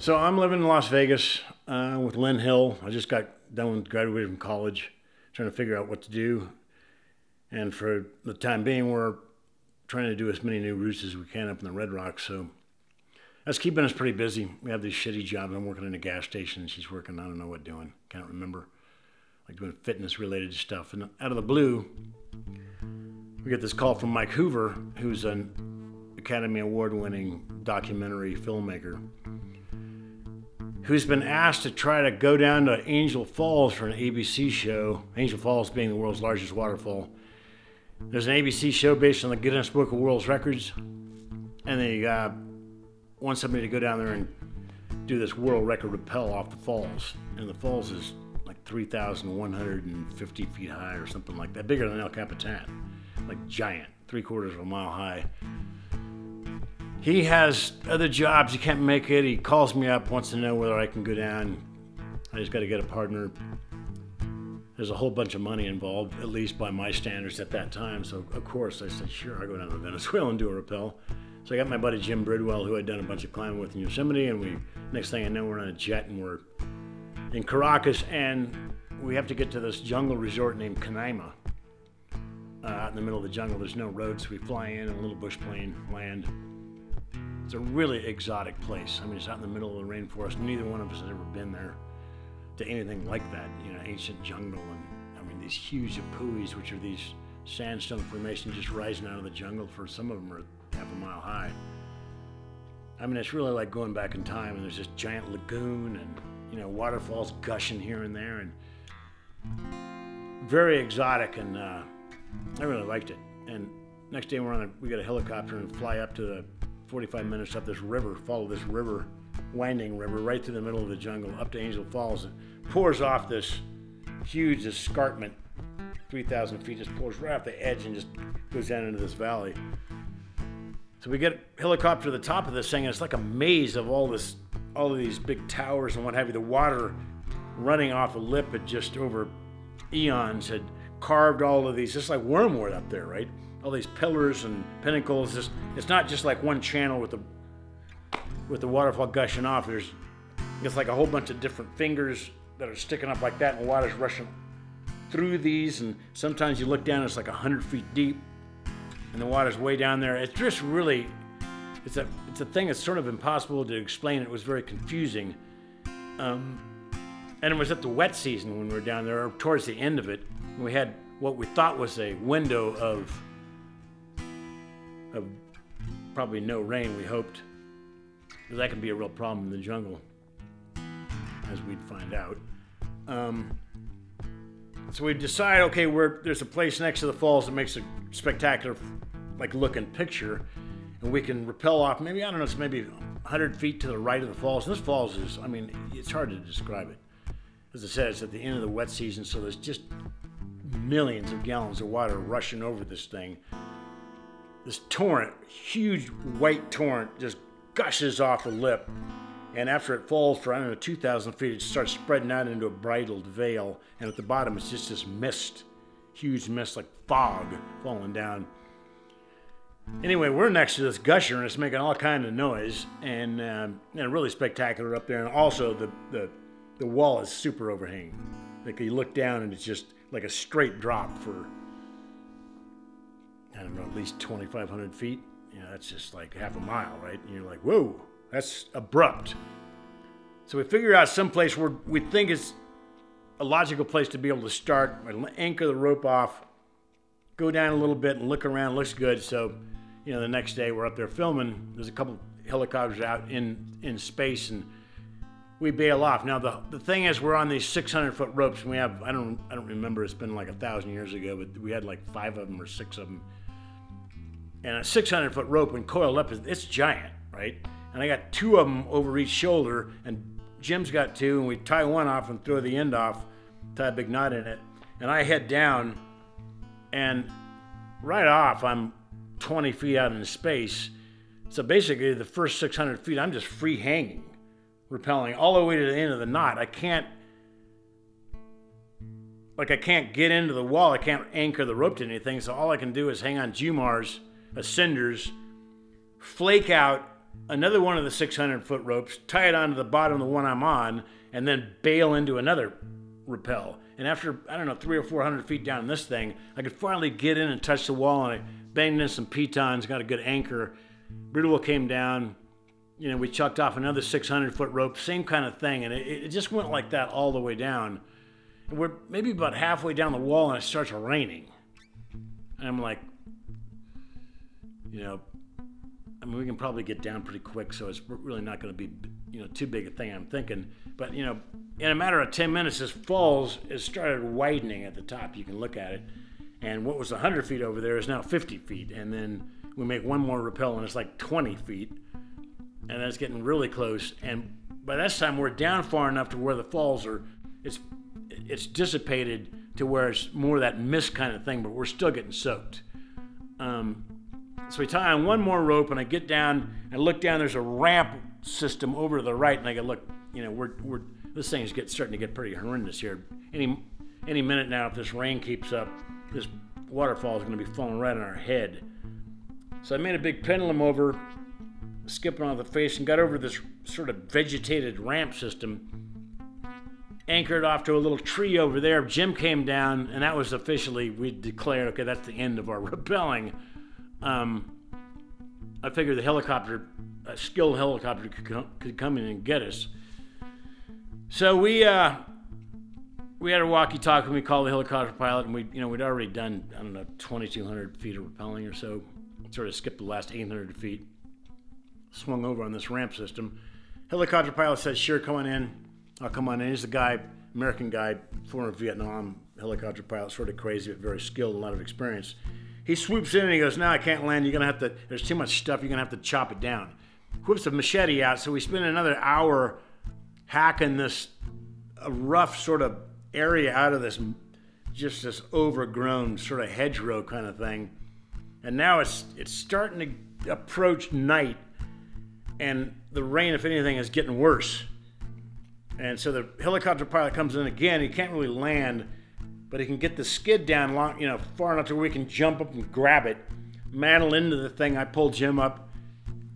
So I'm living in Las Vegas with Lynn Hill. I just got done graduating from college, trying to figure out what to do. And for the time being, we're trying to do as many new routes as we can up in the Red Rocks. So that's keeping us pretty busy. We have these shitty jobs. I'm working in a gas station and she's working, I don't know what doing. Can't remember. Like doing fitness related stuff. And out of the blue, we get this call from Mike Hoover, who's an Academy Award winning documentary filmmaker, who's been asked to try to go down to Angel Falls for an ABC show. Angel Falls being the world's largest waterfall. There's an ABC show based on the Guinness Book of World Records, and they want somebody to go down there and do this world record rappel off the falls. And the falls is like 3,150 feet high or something like that, bigger than El Capitan, like giant, 3/4 of a mile high. He has other jobs, he can't make it. He calls me up, wants to know whether I can go down. I just got to get a partner. There's a whole bunch of money involved, at least by my standards at that time. So of course I said, sure, I'll go down to Venezuela and do a rappel. So I got my buddy Jim Bridwell, who I'd done a bunch of climbing with in Yosemite, and we, next thing I know, we're on a jet and we're in Caracas, and we have to get to this jungle resort named Kanaima. Out in the middle of the jungle, there's no roads. So we fly in a little bush plane, land. It's a really exotic place. I mean, it's out in the middle of the rainforest. Neither one of us has ever been there to anything like that, you know, ancient jungle. And I mean, these huge apuis, which are these sandstone formations just rising out of the jungle, for some of them are 1/2 mile high. I mean, it's really like going back in time, and there's this giant lagoon and, you know, waterfalls gushing here and there, and very exotic, and I really liked it. And next day we got a helicopter and fly up to the 45 minutes up this river, follow this river, winding river, right through the middle of the jungle up to Angel Falls, and pours off this huge escarpment, 3,000 feet, just pours right off the edge and just goes down into this valley. So we get a helicopter to the top of this thing, and it's like a maze of all of these big towers and what have you. The water running off the lip had just over eons had carved all of these, just like wormwood up there, right? All these pillars and pinnacles. It's not just like one channel with the waterfall gushing off. It's like a whole bunch of different fingers that are sticking up like that, and the water's rushing through these, and sometimes you look down, it's like 100 feet deep, and the water's way down there. It's just really, it's a thing that's sort of impossible to explain. It was very confusing. And it was at the wet season when we were down there, or towards the end of it, and we had what we thought was a window of probably no rain, we hoped. Because that can be a real problem in the jungle, as we'd find out. So we decide, okay, there's a place next to the falls that makes a spectacular, like, looking picture, and we can rappel off. Maybe, I don't know, it's maybe 100 feet to the right of the falls. And this falls is, I mean, it's hard to describe it. As I said, it's at the end of the wet season, so there's just millions of gallons of water rushing over this thing. This torrent, huge white torrent, just gushes off the lip, and after it falls for, I don't know, 2,000 feet, it starts spreading out into a bridled veil, and at the bottom it's just this mist, huge mist, like fog falling down. Anyway, we're next to this gusher, and it's making all kind of noise, and really spectacular up there, and also the wall is super overhanging. Like, you look down and it's just like a straight drop for, I don't know, at least 2,500 feet. You know, that's just like 1/2 mile, right? And you're like, whoa, that's abrupt. So we figure out some place where we think is a logical place to be able to start. We anchor the rope off, go down a little bit and look around. Looks good. So, you know, the next day we're up there filming. There's a couple helicopters out in space, and we bail off. Now the thing is, we're on these 600-foot ropes, and we have, I don't remember, it's been like 1,000 years ago, but we had like 5 of them or 6 of them. And a 600-foot rope, when coiled up, it's giant, right? And I got 2 of them over each shoulder, and Jim's got 2, and we tie one off and throw the end off, tie a big knot in it, and I head down, and right off, I'm 20 feet out in space. So basically, the first 600 feet, I'm just free hanging, rappelling all the way to the end of the knot. I can't get into the wall. I can't anchor the rope to anything, so all I can do is hang on Jumars, ascenders, flake out, another one of the 600-foot ropes, tie it onto the bottom of the one I'm on, and then bail into another rappel. And after, I don't know, 300 or 400 feet down this thing, I could finally get in and touch the wall, and I banged in some pitons, got a good anchor. Bridwell came down, you know, we chucked off another 600-foot rope, same kind of thing, and it just went like that all the way down. And we're maybe about halfway down the wall, and it starts raining. And I'm like, you know, I mean, we can probably get down pretty quick, so it's really not going to be, you know, too big a thing, I'm thinking. But, you know, in a matter of 10 minutes, this falls, it started widening at the top. You can look at it. And what was 100 feet over there is now 50 feet. And then we make one more rappel, and it's like 20 feet. And that's getting really close. And by that time, we're down far enough to where the falls are, it's dissipated to where it's more of that mist kind of thing, but we're still getting soaked. So we tie on one more rope, and I get down, I look down, there's a ramp system over to the right, and I go, look, you know, this thing's starting to get pretty horrendous here. Any minute now, if this rain keeps up, this waterfall is going to be falling right on our head. So I made a big pendulum over, skipping off the face, and got over this sort of vegetated ramp system, anchored off to a little tree over there. Jim came down, and that was officially, we declared, okay, that's the end of our rappelling. I figured the helicopter, a skilled helicopter could come in and get us. So we had a walkie-talkie, and we called the helicopter pilot, and we'd already done, I don't know, 2,200 feet of rappelling or so, sort of skipped the last 800 feet, swung over on this ramp system. Helicopter pilot said, sure, come on in. I'll come on in. He's the guy, American guy, former Vietnam helicopter pilot, sort of crazy, but very skilled, a lot of experience. He swoops in and he goes, no, I can't land. You're going to have to, there's too much stuff. You're going to have to chop it down. Whips a machete out. So we spend another hour hacking this rough sort of area out of this, just this overgrown sort of hedgerow kind of thing. And now it's starting to approach night, and the rain, if anything, is getting worse. And so the helicopter pilot comes in again. He can't really land, but he can get the skid down long, you know, far enough to where we can jump up and grab it, mantle into the thing. I pull Jim up.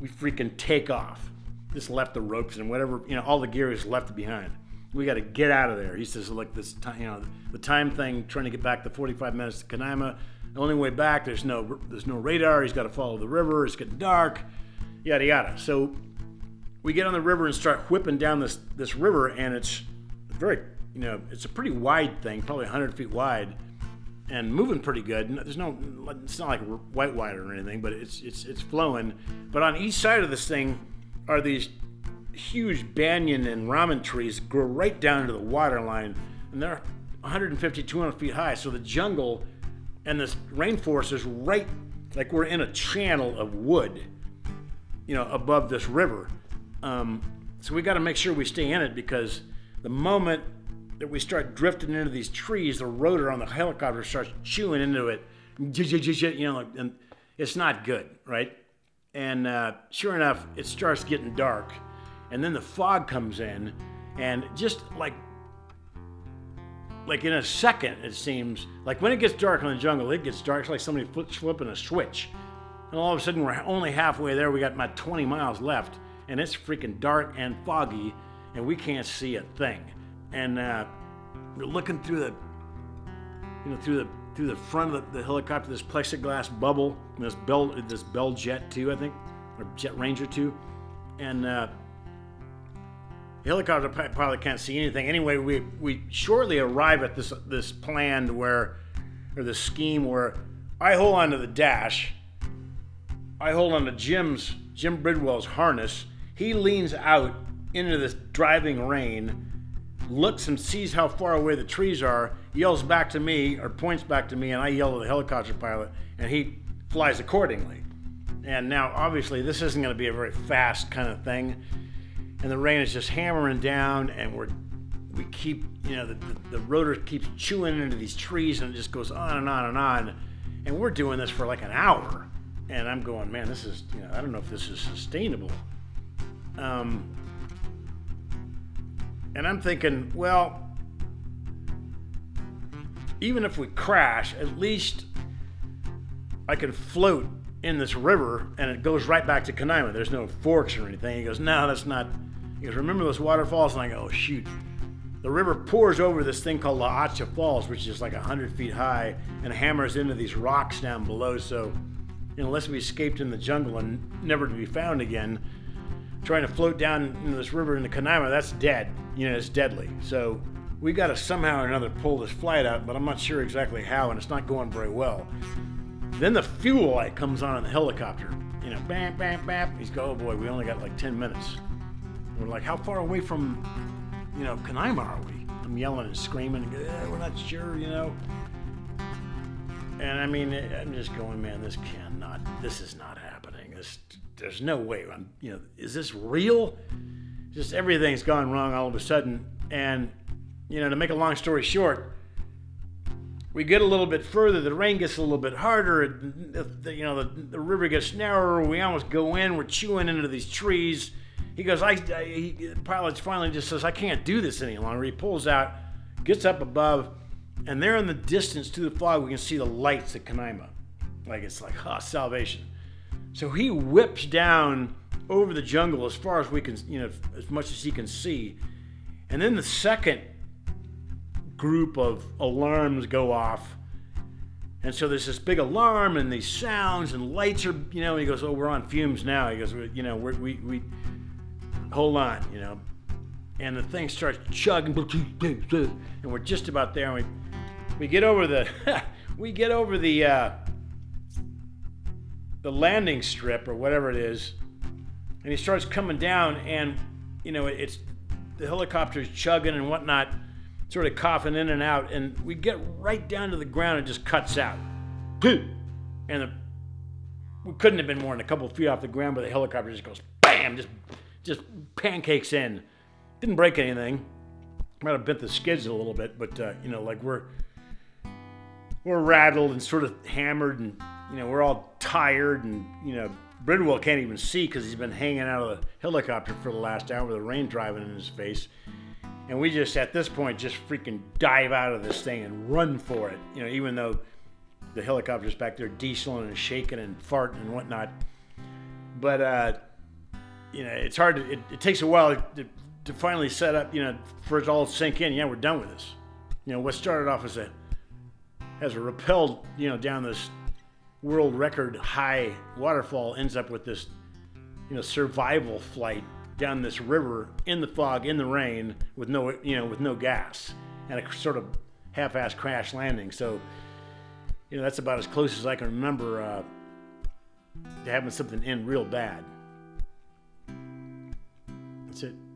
We freaking take off. Just left the ropes and whatever, you know, all the gear is left behind. We got to get out of there. He says, look, this time, you know, the time thing, trying to get back the 45 minutes to Kanaima. The only way back, there's no radar. He's got to follow the river. It's getting dark, yada, yada. So we get on the river and start whipping down this river, and it's very, you know, it's a pretty wide thing, probably 100 feet wide, and moving pretty good. There's no, it's not like white water or anything, but it's flowing. But on each side of this thing are these huge banyan and ramen trees that grow right down to the water line, and they're 150, 200 feet high. So the jungle and this rainforest is right, like we're in a channel of wood, you know, above this river. So we got to make sure we stay in it, because the moment that we start drifting into these trees, the rotor on the helicopter starts chewing into it, you know, and it's not good, right? And sure enough, it starts getting dark, and then the fog comes in, and just like in a second, it seems, like when it gets dark in the jungle, it gets dark, it's like somebody flipping a switch, and all of a sudden, we're only halfway there, we got about 20 miles left, and it's freaking dark and foggy, and we can't see a thing. And we're looking through the, you know, through the front of the helicopter, this plexiglass bubble, and this Bell Jet 2, I think, or Jet Ranger 2, and the helicopter pilot can't see anything. Anyway, we shortly arrive at this plan where, or this scheme where, I hold onto the dash, I hold onto Jim Bridwell's harness. He leans out into this driving rain, looks and sees how far away the trees are, yells back to me, or points back to me, and I yell at the helicopter pilot, and he flies accordingly. And now, obviously, this isn't going to be a very fast kind of thing, and the rain is just hammering down, and we keep, you know, the rotor keeps chewing into these trees, and it just goes on and on and on, and we're doing this for like an hour, and I'm going, man, this is, you know, I don't know if this is sustainable. And I'm thinking, well, even if we crash, at least I can float in this river, and it goes right back to Kanaima. There's no forks or anything. He goes, no, that's not. He goes, remember those waterfalls? And I go, oh, shoot. The river pours over this thing called La Acha Falls, which is like 100 feet high, and hammers into these rocks down below. So unless we escaped in the jungle and never to be found again, trying to float down into this river in the Kanaima, that's dead. You know, it's deadly. So we got to somehow or another pull this flight out, but I'm not sure exactly how, and it's not going very well. Then the fuel light comes on in the helicopter. You know, bam, bam, bam. He's go, oh boy, we only got like 10 minutes. We're like, how far away from, you know, Kanaima are we? I'm yelling and screaming. Eh, we're not sure, you know. And I mean, I'm just going, man, this is not happening. There's no way. You know, is this real? Just everything's gone wrong all of a sudden. And, you know, to make a long story short, we get a little bit further, the rain gets a little bit harder, you know, the river gets narrower, we almost go in, we're chewing into these trees. He goes, the pilot finally just says, I can't do this any longer. He pulls out, gets up above, and there in the distance to the fog, we can see the lights at Kanaima. Like, it's like, ha, salvation. So he whips down over the jungle as far as we can, you know, as much as he can see. And then the second group of alarms go off, and so there's this big alarm and these sounds and lights are, you know, he goes, oh, we're on fumes now. He goes, you know, we hold on, you know, and the thing starts chugging, and we're just about there, and we get over the the landing strip or whatever it is, and he starts coming down, and you know, it's the helicopter's chugging and whatnot, sort of coughing in and out, and we get right down to the ground and just cuts out. And we couldn't have been more than a couple of feet off the ground, but the helicopter just goes bam, just pancakes in. Didn't break anything. Might have bent the skids a little bit, but you know, like we're rattled and sort of hammered, and you know, we're all tired, and you know, Bridwell can't even see because he's been hanging out of the helicopter for the last hour with the rain driving in his face. And we just, at this point, just freaking dive out of this thing and run for it. You know, even though the helicopter's back there dieseling and shaking and farting and whatnot. But, you know, it's hard to, it takes a while to finally set up, you know, for it all to sink in. Yeah, we're done with this. You know, what started off as a rappel, you know, down this world record high waterfall ends up with this, you know, survival flight down this river in the fog, in the rain, with no, you know, with no gas, and a sort of half-ass crash landing. So, you know, that's about as close as I can remember to having something end real bad. That's it.